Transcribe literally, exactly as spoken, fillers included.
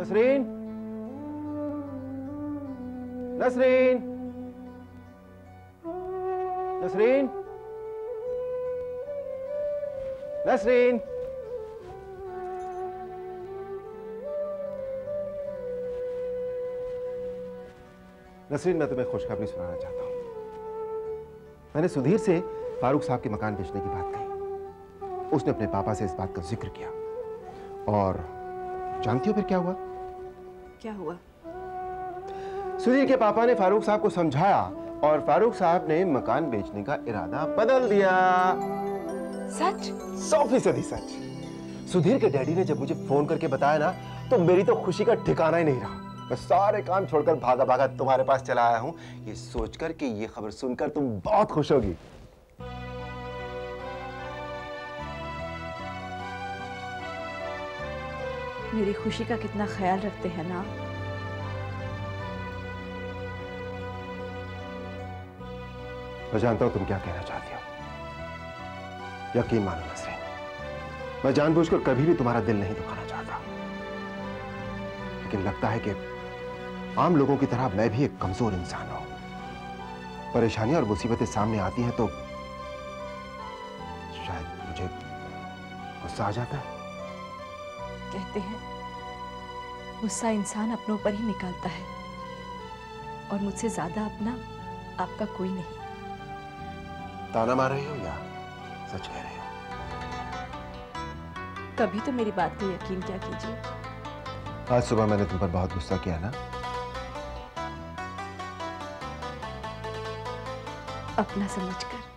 नसरीन, नसरीन, नसरीन, नसरीन। नसरीन, मैं तुम्हें खुशखबरी सुनाना चाहता हूं। मैंने सुधीर से फारूक साहब के मकान बेचने की बात कही। उसने अपने पापा से इस बात का जिक्र किया और जानती हो फिर क्या हुआ? क्या हुआ? सुधीर के पापा ने फारूक साहब को समझाया और फारूक साहब ने मकान बेचने का इरादा बदल दिया। सच? सौ फीसदी सच। सुधीर के डैडी ने जब मुझे फोन करके बताया ना, तो मेरी तो खुशी का ठिकाना ही नहीं रहा। मैं सारे काम छोड़कर भागा भागा तुम्हारे पास चला आया हूं, ये सोचकर कि ये खबर सुनकर तुम बहुत खुश होगी। मेरी खुशी का कितना ख्याल रखते हैं ना। मैं जानता हूं तुम क्या कहना चाहती हो। यकीन मानो नसरीन, मैं जानबूझकर कभी भी तुम्हारा दिल नहीं दुखाना चाहता, लेकिन लगता है कि आम लोगों की तरह मैं भी एक कमजोर इंसान हूं। परेशानियां और मुसीबतें सामने आती हैं तो शायद मुझे गुस्सा आ जाता है। कहते हैं गुस्सा इंसान अपनों पर ही निकालता है, और मुझसे ज्यादा अपना आपका कोई नहीं। ताना मार रही हो या सच कह रहे हो? तभी तो मेरी बात पे यकीन क्या कीजिए। आज सुबह मैंने तुम पर बहुत गुस्सा किया ना? अपना समझकर।